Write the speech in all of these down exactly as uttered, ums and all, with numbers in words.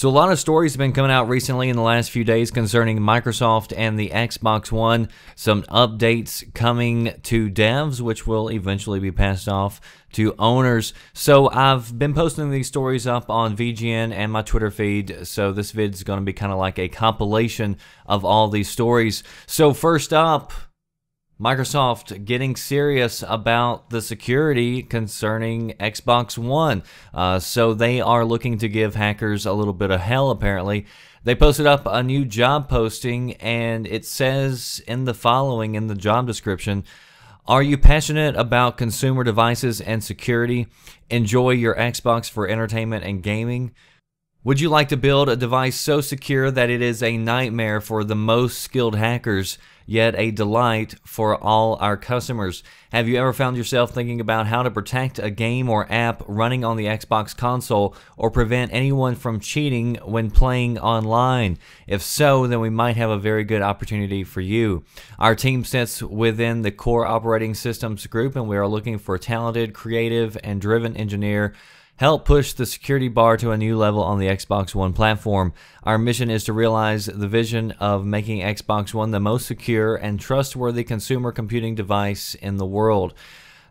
So a lot of stories have been coming out recently in the last few days concerning Microsoft and the Xbox One. Some updates coming to devs, which will eventually be passed off to owners. So I've been posting these stories up on V G N and my Twitter feed. So this vid's going to be kind of like a compilation of all these stories. So first up, Microsoft getting serious about the security concerning Xbox One. Uh, so they are looking to give hackers a little bit of hell, apparently. They posted up a new job posting, and it says in the following in the job description, "Are you passionate about consumer devices and security? Enjoy your Xbox for entertainment and gaming? Would you like to build a device so secure that it is a nightmare for the most skilled hackers, yet a delight for all our customers? Have you ever found yourself thinking about how to protect a game or app running on the Xbox console or prevent anyone from cheating when playing online? If so, then we might have a very good opportunity for you. Our team sits within the core operating systems group, and we are looking for a talented, creative, and driven engineer. Help push the security bar to a new level on the Xbox One platform. Our mission is to realize the vision of making Xbox One the most secure and trustworthy consumer computing device in the world.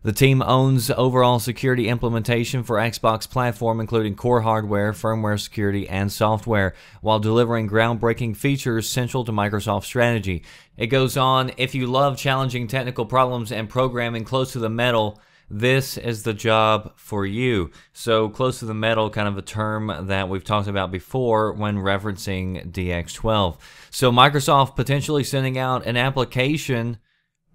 The team owns overall security implementation for Xbox platform, including core hardware, firmware security, and software, while delivering groundbreaking features central to Microsoft's strategy." It goes on, if you love challenging technical problems and programming close to the metal, this is the job for you. So close to the metal, kind of a term that we've talked about before when referencing D X twelve. So Microsoft potentially sending out an application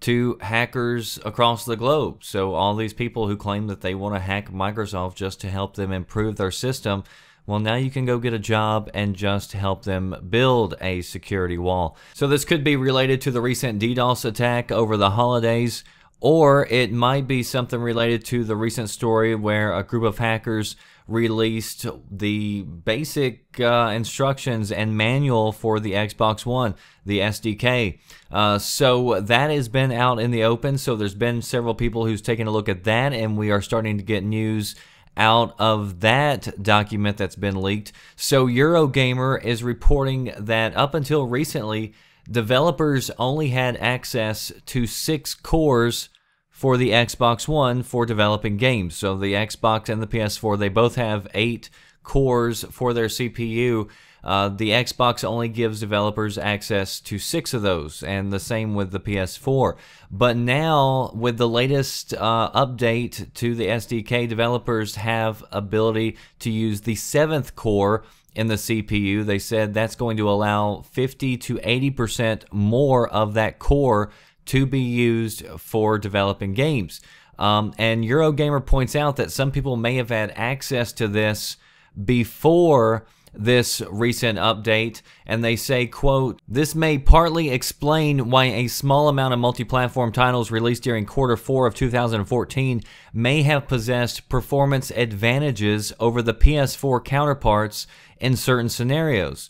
to hackers across the globe. So all these people who claim that they want to hack Microsoft just to help them improve their system, well, now you can go get a job and just help them build a security wall. So this could be related to the recent DDoS attack over the holidays, or it might be something related to the recent story where a group of hackers released the basic uh, instructions and manual for the Xbox One, the S D K. Uh, so that has been out in the open. So there's been several people who's taken a look at that, and we are starting to get news out of that document that's been leaked. So Eurogamer is reporting that up until recently, developers only had access to six cores for the Xbox One for developing games. So the Xbox and the P S four, they both have eight cores for their C P U. Uh, the Xbox only gives developers access to six of those, and the same with the P S four. But now, with the latest uh, update to the S D K, developers have ability to use the seventh core in the C P U. They said that's going to allow fifty to eighty percent more of that core to be used for developing games. Um, and Eurogamer points out that some people may have had access to this before this recent update, and they say, quote, "This may partly explain why a small amount of multi-platform titles released during quarter four of two thousand fourteen may have possessed performance advantages over the P S four counterparts in certain scenarios."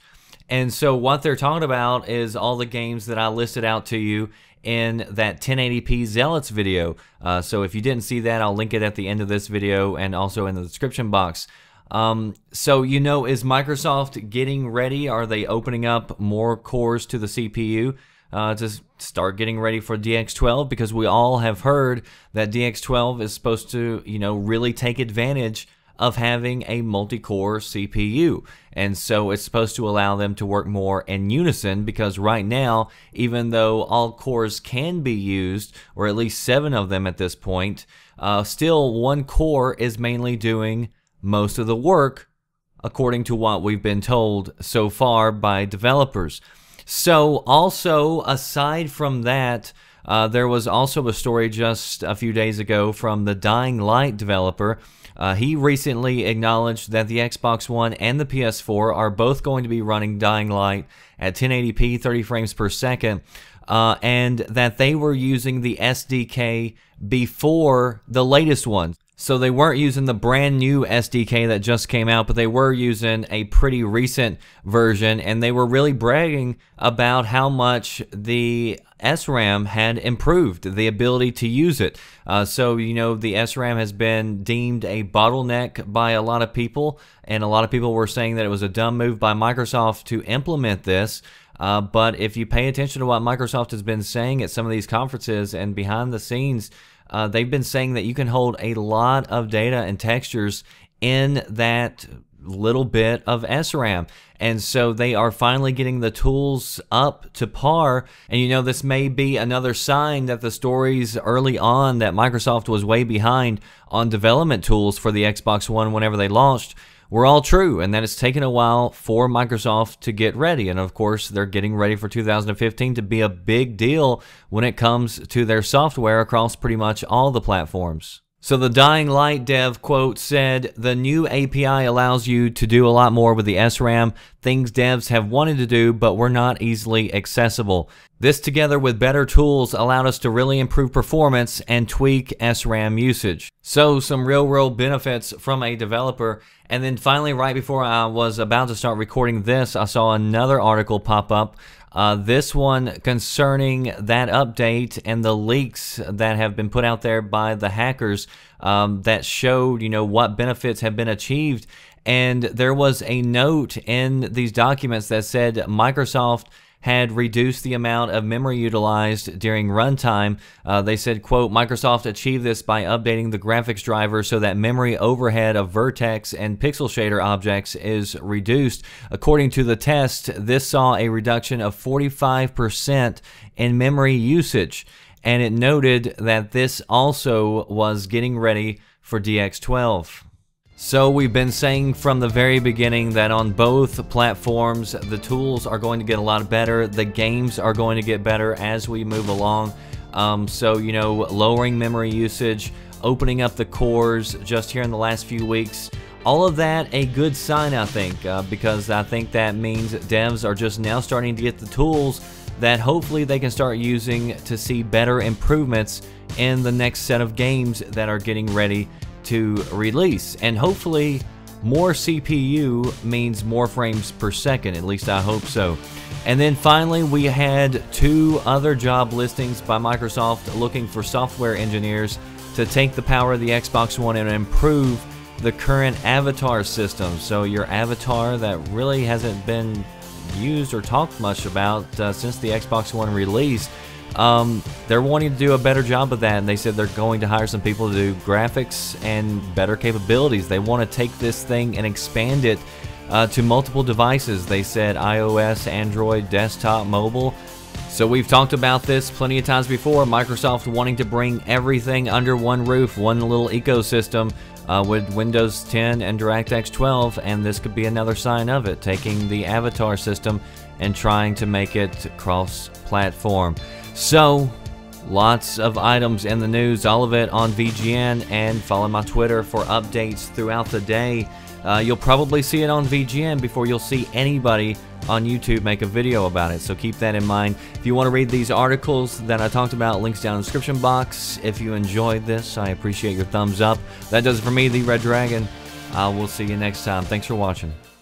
And so what they're talking about is all the games that I listed out to you in that ten eighty p Zealots video. Uh, so if you didn't see that, I'll link it at the end of this video and also in the description box. Um, so, you know, is Microsoft getting ready? Are they opening up more cores to the C P U uh, to start getting ready for D X twelve? Because we all have heard that D X twelve is supposed to, you know, really take advantage of having a multi-core C P U. And so it's supposed to allow them to work more in unison, because right now, even though all cores can be used, or at least seven of them at this point, uh, still one core is mainly doing most of the work, according to what we've been told so far by developers. So also, aside from that, uh, there was also a story just a few days ago from the Dying Light developer. Uh, he recently acknowledged that the Xbox One and the P S four are both going to be running Dying Light at ten eighty p, thirty frames per second. uh, and that they were using the S D K before the latest one. So they weren't using the brand new S D K that just came out, but they were using a pretty recent version, and they were really bragging about how much the S RAM had improved the ability to use it. Uh, so, you know, the S RAM has been deemed a bottleneck by a lot of people, and a lot of people were saying that it was a dumb move by Microsoft to implement this. Uh, but if you pay attention to what Microsoft has been saying at some of these conferences and behind the scenes, Uh, they've been saying that you can hold a lot of data and textures in that little bit of S RAM. And so they are finally getting the tools up to par. And you know, this may be another sign that the stories early on that Microsoft was way behind on development tools for the Xbox One whenever they launched were all true, and that it's taken a while for Microsoft to get ready. And of course, they're getting ready for two thousand fifteen to be a big deal when it comes to their software across pretty much all the platforms. So the Dying Light dev quote said, "The new A P I allows you to do a lot more with the S RAM, things devs have wanted to do, but were not easily accessible. This together with better tools allowed us to really improve performance and tweak S RAM usage." So some real world benefits from a developer. And then finally, right before I was about to start recording this, I saw another article pop up. Uh, this one concerning that update and the leaks that have been put out there by the hackers um, that showed, you know, what benefits have been achieved. And there was a note in these documents that said Microsoft had reduced the amount of memory utilized during runtime. Uh, they said, quote, "Microsoft achieved this by updating the graphics driver so that memory overhead of vertex and pixel shader objects is reduced. According to the test, this saw a reduction of forty-five percent in memory usage." And it noted that this also was getting ready for D X twelve. So we've been saying from the very beginning that on both platforms, the tools are going to get a lot better. The games are going to get better as we move along. Um, so, you know, lowering memory usage, opening up the cores just here in the last few weeks, all of that a good sign, I think, uh, because I think that means devs are just now starting to get the tools that hopefully they can start using to see better improvements in the next set of games that are getting ready to release. And hopefully more C P U means more frames per second, at least I hope so. And then finally, we had two other job listings by Microsoft looking for software engineers to take the power of the Xbox One and improve the current avatar system. So your avatar that really hasn't been used or talked much about uh, since the Xbox One release. Um, they're wanting to do a better job of that, and they said they're going to hire some people to do graphics and better capabilities. They want to take this thing and expand it uh, to multiple devices. They said iOS, Android, desktop, mobile. So we've talked about this plenty of times before, Microsoft wanting to bring everything under one roof, one little ecosystem uh, with Windows ten and DirectX twelve, and this could be another sign of it, taking the avatar system and trying to make it cross-platform. So, lots of items in the news, all of it on V G N, and follow my Twitter for updates throughout the day. Uh, you'll probably see it on V G N before you'll see anybody on YouTube make a video about it, so keep that in mind. If you want to read these articles that I talked about, links down in the description box. If you enjoyed this, I appreciate your thumbs up. That does it for me, The Red Dragon. I will see you next time. Thanks for watching.